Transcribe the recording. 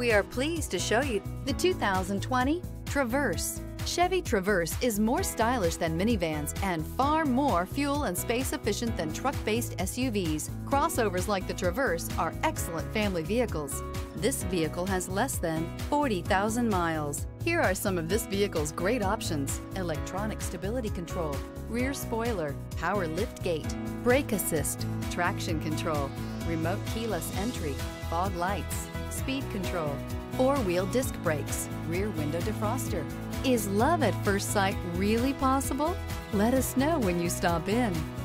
We are pleased to show you the 2020 Traverse. Chevy Traverse is more stylish than minivans and far more fuel and space efficient than truck-based SUVs. Crossovers like the Traverse are excellent family vehicles. This vehicle has less than 40,000 miles. Here are some of this vehicle's great options: electronic stability control, rear spoiler, power lift gate, brake assist, traction control, remote keyless entry, fog lights, speed control, four-wheel disc brakes, rear window defroster. Is love at first sight really possible? Let us know when you stop in.